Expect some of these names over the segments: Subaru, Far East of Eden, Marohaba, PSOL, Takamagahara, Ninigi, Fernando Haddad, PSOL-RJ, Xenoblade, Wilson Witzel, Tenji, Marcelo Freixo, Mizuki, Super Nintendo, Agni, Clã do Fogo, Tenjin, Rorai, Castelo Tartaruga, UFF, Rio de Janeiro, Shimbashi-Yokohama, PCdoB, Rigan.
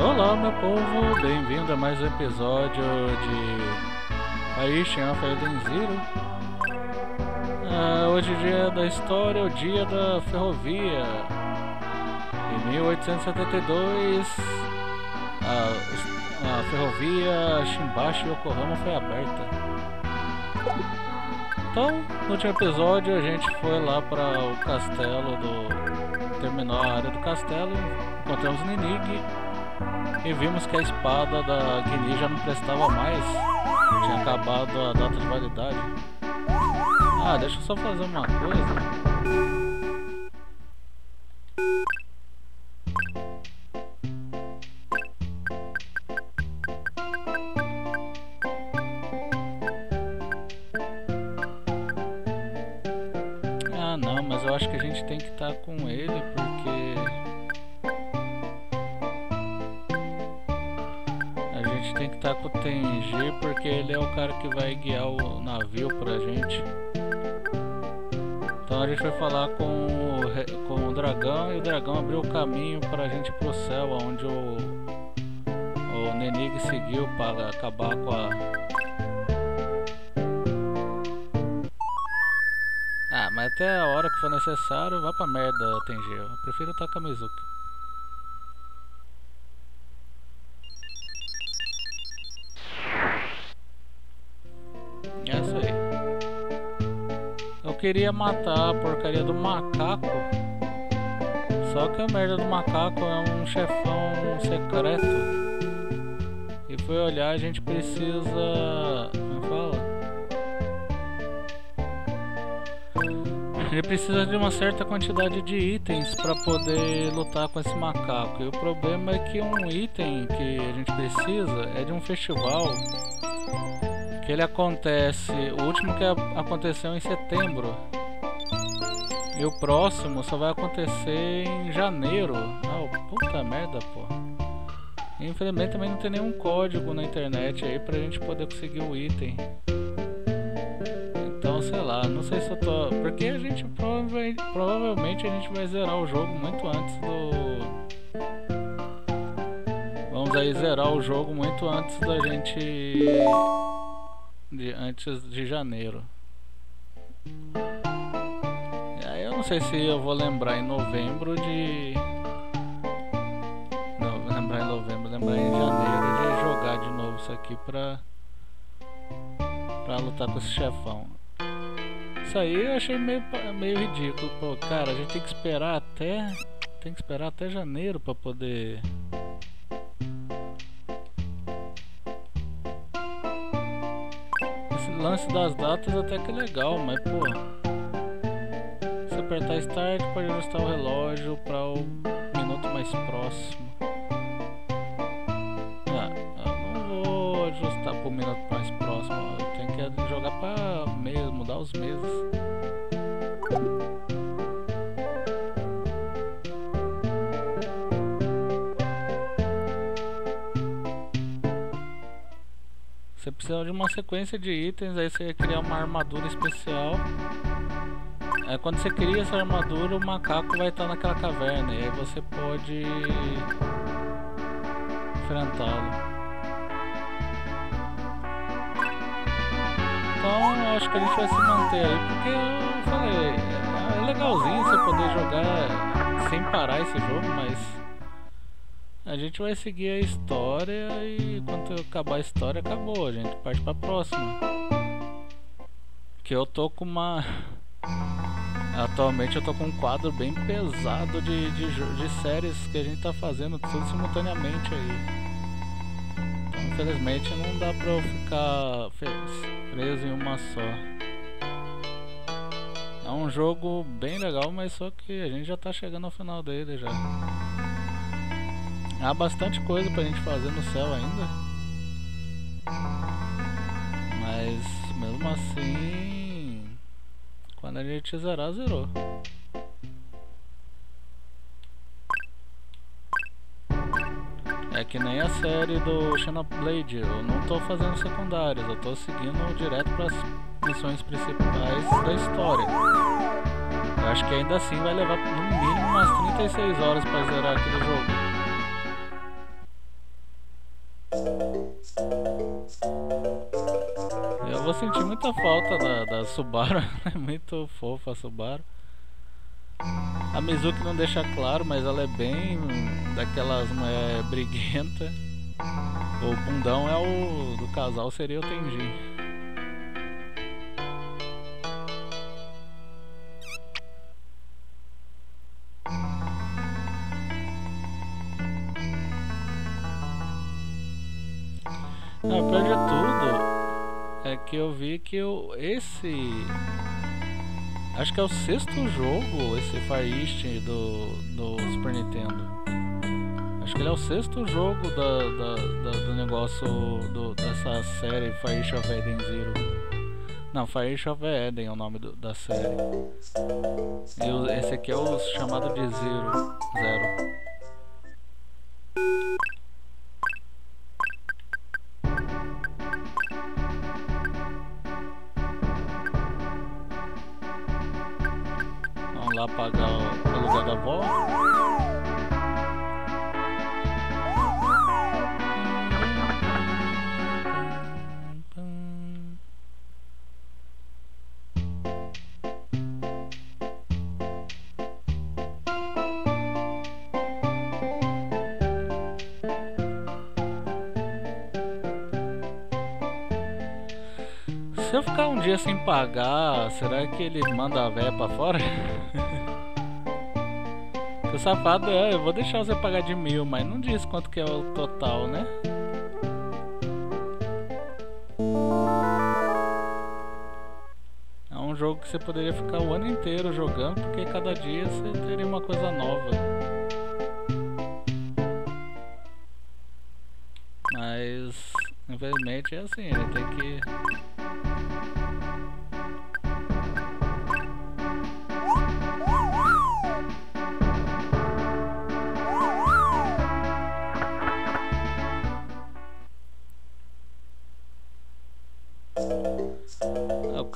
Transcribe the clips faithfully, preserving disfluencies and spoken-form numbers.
Olá, meu povo, bem-vindo a mais um episódio de Far East of Eden Zero. Ah, hoje, dia da história, o dia da ferrovia. Em mil oitocentos e setenta e dois, a, a ferrovia Shimbashi-Yokohama foi aberta. Então, no último episódio, a gente foi lá para o castelo do... terminou a área do castelo, encontramos Ninigi e vimos que a espada da Agni já não prestava mais, tinha acabado a data de validade. Ah, deixa eu só fazer uma coisa. Ah não, mas eu acho que a gente tem que estar com ele porque... tem que estar com o Tenji, porque ele é o cara que vai guiar o navio pra gente. Então a gente vai falar com o, com o dragão, e o dragão abriu o caminho pra gente pro céu, onde o, o Nenig seguiu para acabar com a... Ah, mas até a hora que for necessário, vai pra merda, Tenji. Eu prefiro estar com a Mizuki. Eu queria matar a porcaria do macaco, só que a merda do macaco é um chefão secreto. E foi olhar, a gente precisa... Como fala? Ele precisa de uma certa quantidade de itens para poder lutar com esse macaco. E o problema é que um item que a gente precisa é de um festival. Ele acontece, o último que aconteceu em setembro, e o próximo só vai acontecer em janeiro. Ah, puta merda, pô. Infelizmente também não tem nenhum código na internet aí pra gente poder conseguir o item. Então, sei lá, não sei se eu tô... Porque a gente prova... provavelmente a gente vai zerar o jogo muito antes do... Vamos aí zerar o jogo muito antes da gente... De, antes de janeiro. E aí eu não sei se eu vou lembrar em novembro de... Não, vou lembrar em novembro, lembrar em janeiro de jogar de novo isso aqui pra... Pra lutar com esse chefão. Isso aí eu achei meio, meio ridículo. Pô, cara, a gente tem que esperar até... Tem que esperar até janeiro pra poder... Lance das datas até que é legal, mas pô, se apertar Start pode ajustar o relógio para o minuto mais próximo. Ah, eu não vou ajustar para o minuto mais próximo, eu tenho que jogar para meses, mudar os meses. Você precisa de uma sequência de itens, aí você ia criar uma armadura especial. Aí quando você cria essa armadura, o macaco vai estar naquela caverna, e aí você pode enfrentá-lo. Então eu acho que a gente vai se manter aí, porque eu falei, é legalzinho você poder jogar sem parar esse jogo, mas... A gente vai seguir a história e quando acabar a história, acabou. A gente parte pra próxima. Que eu tô com uma... Atualmente eu tô com um quadro bem pesado de, de, de séries que a gente tá fazendo tudo simultaneamente aí. Então, infelizmente não dá pra eu ficar preso em uma só. É um jogo bem legal, mas só que a gente já tá chegando ao final dele já. Há bastante coisa pra gente fazer no céu ainda. Mas mesmo assim, quando a gente zerar, zerou. É que nem a série do Xenoblade, eu não tô fazendo secundárias, eu tô seguindo direto pras missões principais da história. Eu acho que ainda assim vai levar no mínimo umas trinta e seis horas pra zerar aquele jogo. Eu vou sentir muita falta da, da Subaru, ela é muito fofa a Subaru. A Mizuki não deixa claro, mas ela é bem daquelas mulher briguenta. O bundão é o do casal, seria o Tenjin. Não, pior de tudo é que eu vi que eu, esse... acho que é o sexto jogo, esse Far East do, do Super Nintendo. Acho que ele é o sexto jogo da, da, da, do negócio do, dessa série Far East of Eden Zero. Não, Far East of Eden é o nome do, da série. E o, esse aqui é o chamado de Zero. Zero. Lá pagar o lugar da avó. Se eu ficar um dia sem pagar, será que ele manda a véia pra fora? O safado é, eu vou deixar você pagar de mil, mas não diz quanto que é o total, né? É um jogo que você poderia ficar o ano inteiro jogando, porque cada dia você teria uma coisa nova. Mas, infelizmente é assim, ele tem que... Se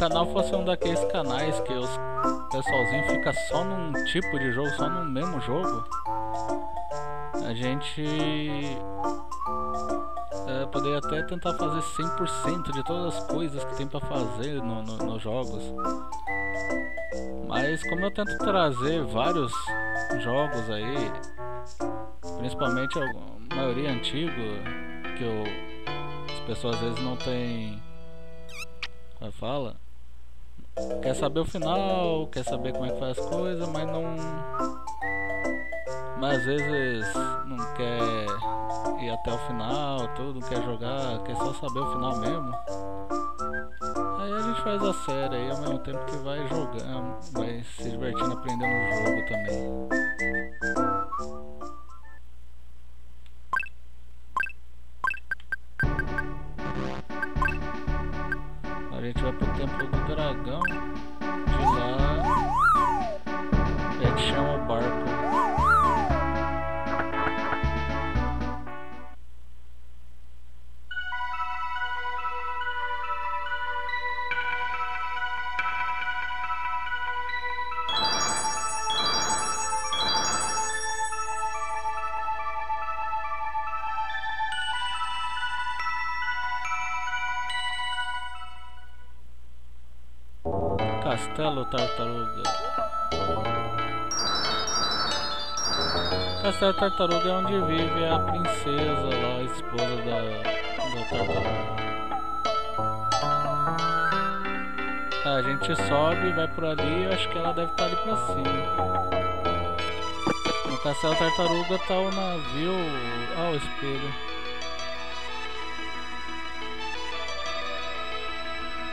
o canal fosse um daqueles canais que os pessoalzinho fica só num tipo de jogo, só no mesmo jogo, a gente é, poderia até tentar fazer cem por cento de todas as coisas que tem pra fazer no, no, nos jogos. Mas como eu tento trazer vários jogos aí, principalmente a maioria antiga, que eu, as pessoas às vezes não tem... Como fala? Quer saber o final, quer saber como é que faz as coisas, mas não... Mas às vezes não quer ir até o final, tudo, quer jogar, quer só saber o final mesmo. Aí a gente faz a série aí ao mesmo tempo que vai jogando, vai se divertindo, aprendendo o jogo também. A gente vai pro templo do dragão, de lá a gente chama o barco. Castelo Tartaruga. Castelo Tartaruga é onde vive a princesa lá, a esposa da, da Tartaruga. A gente sobe, vai por ali, eu acho que ela deve estar ali pra cima. No Castelo Tartaruga tá o navio... Ah, o espelho.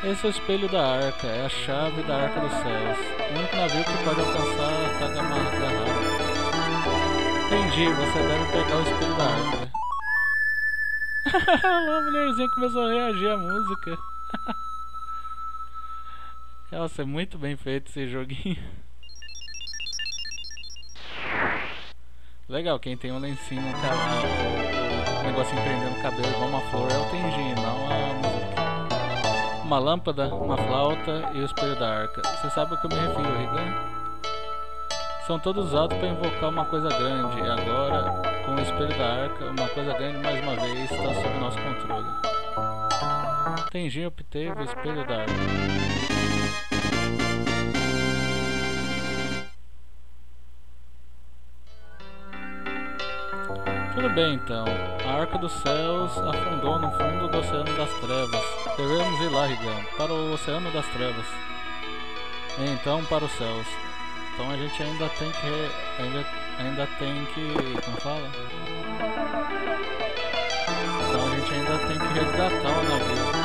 Esse é o espelho da arca, é a chave da arca dos céus. O único navio que pode alcançar a Takamagahara. Entendi, você deve pegar o espelho da arca. A mulherzinha começou a reagir à música. Nossa, é muito bem feito esse joguinho. Legal, quem tem um lencinho no canal, um negocinho prendendo o cabelo igual uma flor é o Tenji, não a música. Uma lâmpada, uma flauta e o espelho da arca. Você sabe o que eu me refiro, Rigan? são todos usados para invocar uma coisa grande. E agora, com o espelho da arca, uma coisa grande mais uma vez está sob nosso controle. Tenjin obteve o espelho da arca. Tudo bem então, a Arca dos Céus afundou no fundo do Oceano das Trevas. Devemos ir lá, Rigan, para o Oceano das Trevas. E então para os céus. Então a gente ainda tem que... Re... Ainda... ainda tem que... como fala? Então a gente ainda tem que resgatar o navio.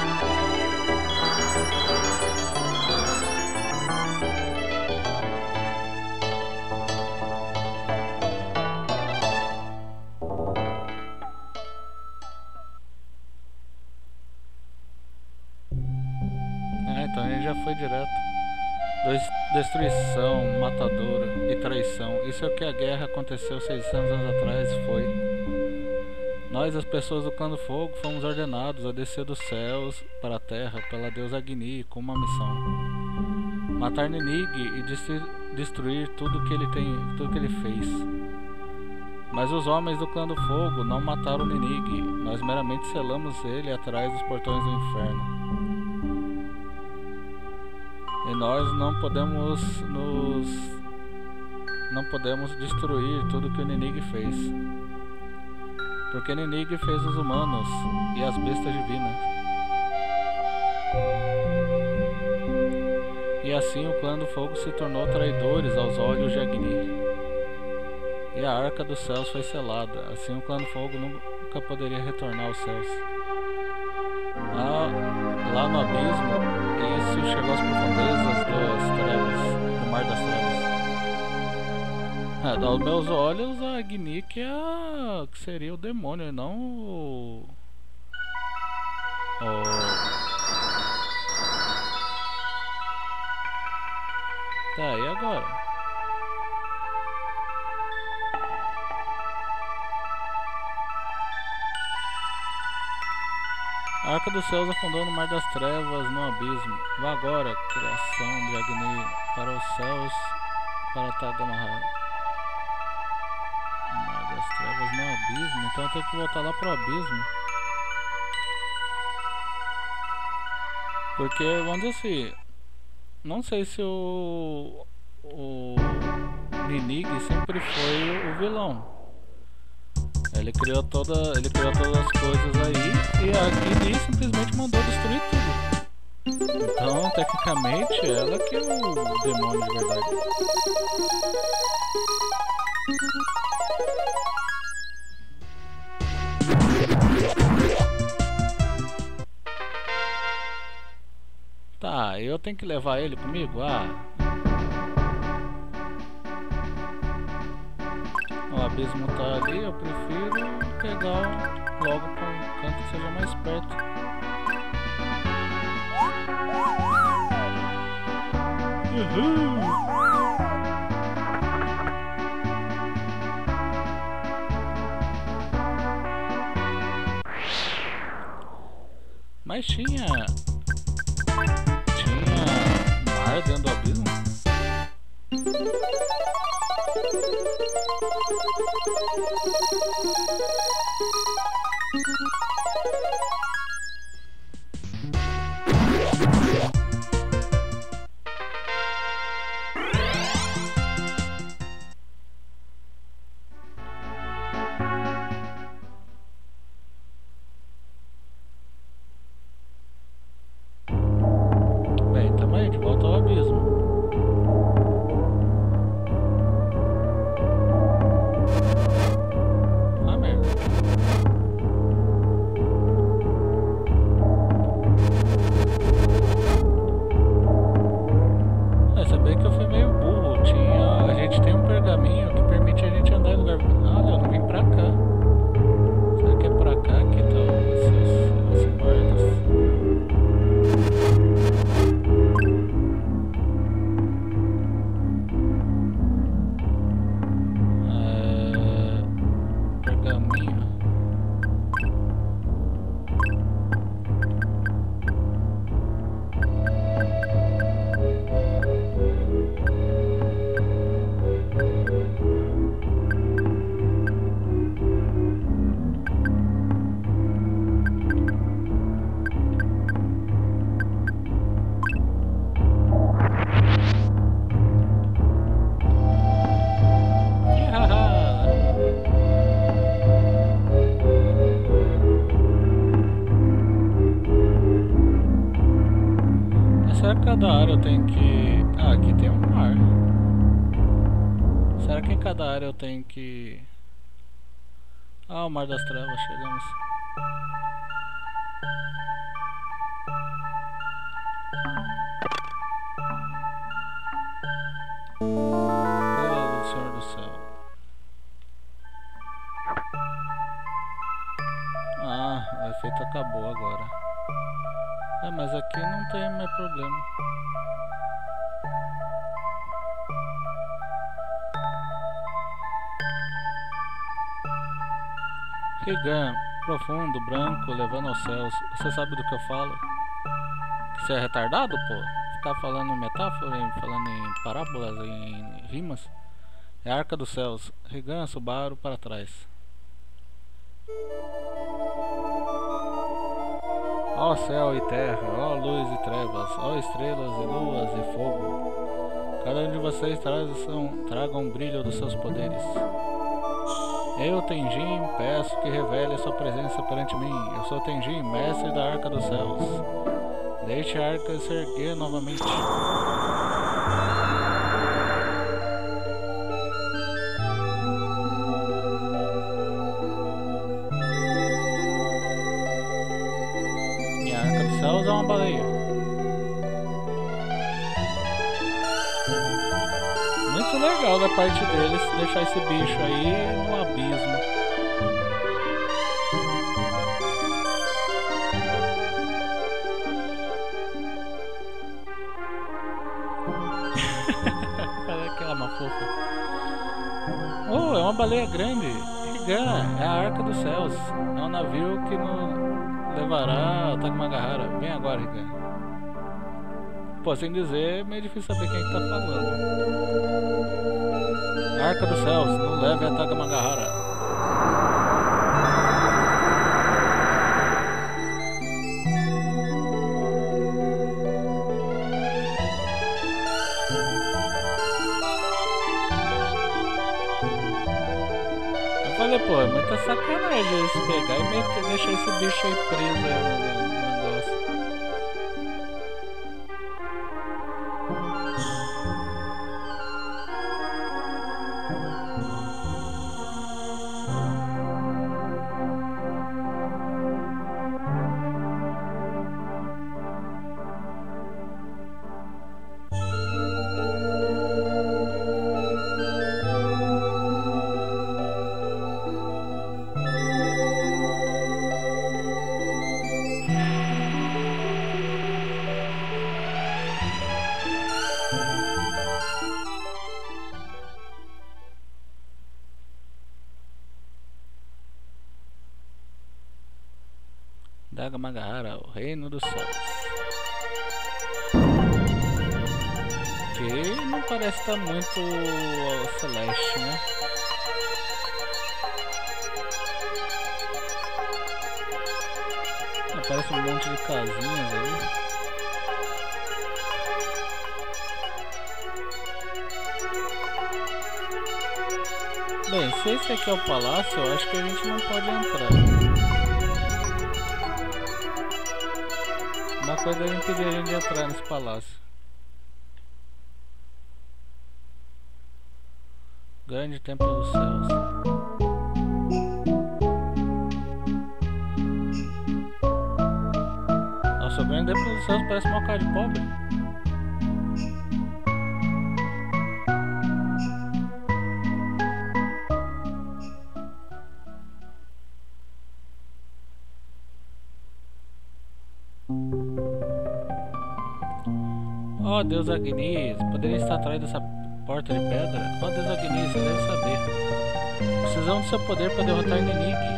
Foi direto. Destruição, matadora e traição. Isso é o que a guerra aconteceu seiscentos anos atrás foi. Nós, as pessoas do Clã do Fogo, fomos ordenados a descer dos céus para a terra pela deusa Agni com uma missão. Matar Ninigi e destru destruir tudo que ele tem, tudo que ele fez. Mas os homens do Clã do Fogo não mataram Ninigi. Nós meramente selamos ele atrás dos portões do inferno. E nós não podemos nos... não podemos destruir tudo que o Ninigi fez. Porque Ninigi fez os humanos e as bestas divinas. E assim o Clã do Fogo se tornou traidores aos olhos de Agni. E a Arca dos Céus foi selada. Assim o Clã do Fogo nunca poderia retornar aos céus. Lá, lá no abismo... Isso chegou às profundezas das trevas, do mar das trevas. É, aos meus olhos, a Agni que, é a... que seria o demônio, e não o... o... Tá, e agora? A Arca dos Céus afundou no Mar das Trevas, no abismo. Vá agora, criação de Agni, para os céus, para Takamagahara. Mar das Trevas no abismo? Então eu tenho que voltar lá pro abismo. Porque, vamos dizer assim, não sei se o... o... Ninigi sempre foi o vilão. Ele criou, toda, ele criou todas as coisas aí, e a Agni simplesmente mandou destruir tudo. Então, tecnicamente, ela que é o demônio de verdade. Tá, eu tenho que levar ele comigo? Ah... O abismo tá ali, eu prefiro pegar logo com um canto que seja mais perto. Uhul! Mas tinha... Tinha mar dentro do abismo? Abismo. cada área eu tenho que... Ah, aqui tem um mar. Será que em cada área eu tenho que... Ah, o Mar das Trevas, chegamos. Morada do Senhor do Céu. Ah, o efeito acabou agora. É, mas aqui não tem mais problema. Rigan, profundo, branco, levando aos céus. Você sabe do que eu falo? Que você é retardado, pô? Ficar falando metáfora, falando em parábolas, em rimas. É a Arca dos Céus. Rigan, Subaru, para trás. Ó céu e terra, ó luz e trevas, ó estrelas e luas e fogo. Cada um de vocês traga um brilho dos seus poderes. Eu, Tenjin, peço que revele a sua presença perante mim. Eu sou Tenjin, mestre da Arca dos Céus. Deixe a Arca se erguer novamente. E a Arca dos Céus é uma baleia. Muito legal da parte deles deixar esse bicho aí no abismo. Olha que ela é uma fofa. Oh, é uma baleia grande. Rigan, é a Arca dos Céus. É um navio que nos levará ao Takamagahara. Vem agora, Rigan. Pô, sem dizer, é meio difícil saber quem é que tá falando. Arca dos Céus, não leve a Takamagahara. Eu falei, pô, é muita sacanagem esse pegar e meter, deixar esse bicho aí preso aí, mano. Takamagahara, o Reino dos Céus. Que não parece estar muito celeste, né? Parece um monte de casinhas ali. Bem, se esse aqui é o palácio, eu acho que a gente não pode entrar. Uma coisa me impediria de entrar nesse palácio. Grande Templo dos Céus. Nossa, o Grande Templo dos Céus parece uma cara de pobre. Ó oh, Deus Agni, poderia estar atrás dessa porta de pedra? Ó oh, Deus Agni, você deve saber. Precisamos do seu poder para derrotar Ninigi.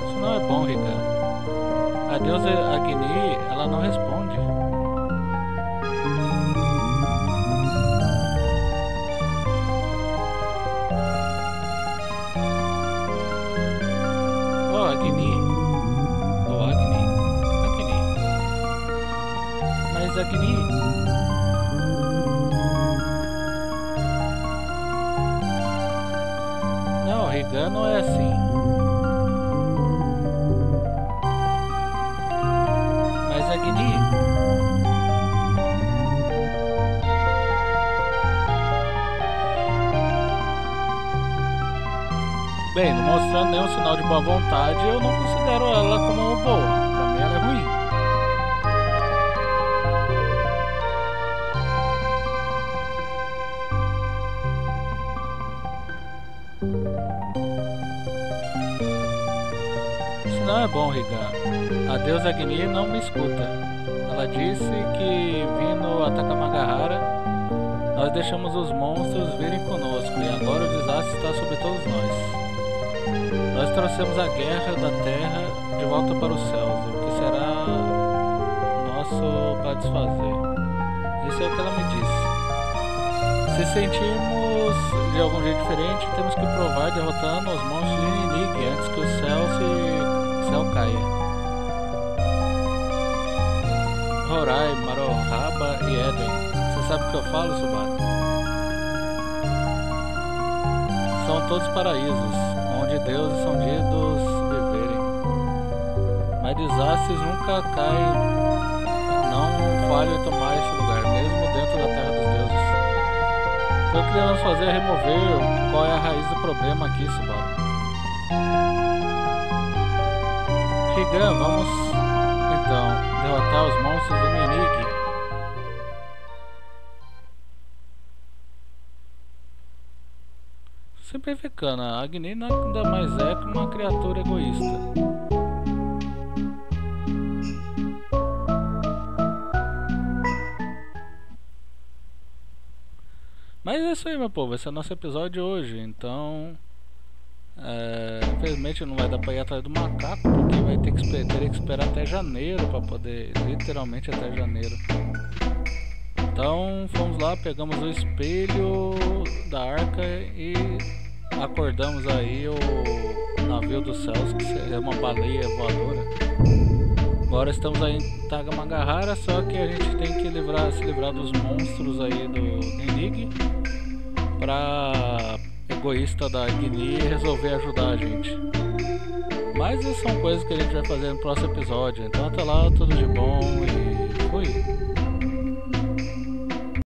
Isso não é bom, Rigan. A deusa Agni, ela não responde. Agni, ou oh, Agni, Agni, mas Agni, engano, é assim. Mas Agni, bem, não mostrando nenhum sinal de boa vontade, eu não considero ela como uma boa. Pra mim ela é ruim. Isso não é bom, Rigan. A deusa Agni não me escuta. Ela disse que vindo a Takamagahara, nós deixamos os monstros virem conosco e agora o desastre está sobre todos nós. Nós trouxemos a guerra da terra de volta para os céus, o que será nosso para desfazer. Isso é o que ela me disse. Se sentimos de algum jeito diferente, temos que provar derrotando os monstros de Ninigi antes que o céu, se... o céu caia. Rorai, Marohaba e Eden. Você sabe o que eu falo, Subaru? São todos paraísos onde deuses são ditos viverem, mas desastres nunca caem, não falha tomar esse lugar, mesmo dentro da terra dos deuses. O que eu queria fazer é remover qual é a raiz do problema aqui, Subaru. Rigan, vamos então derrotar os monstros do Ninigi. Simplificando, a Agni nada mais é que uma criatura egoísta. Mas é isso aí, meu povo, esse é o nosso episódio de hoje, então... É, infelizmente não vai dar pra ir atrás do macaco, porque vai ter que, ter que esperar até janeiro pra poder... Literalmente até janeiro. Então fomos lá, pegamos o espelho da arca e acordamos aí o navio dos céus, que é uma baleia voadora. Agora estamos aí em Takamagahara, só que a gente tem que livrar, se livrar dos monstros aí do Ninigi para egoísta da Agni resolver ajudar a gente. Mas são coisas que a gente vai fazer no próximo episódio, então até lá, tudo de bom e fui!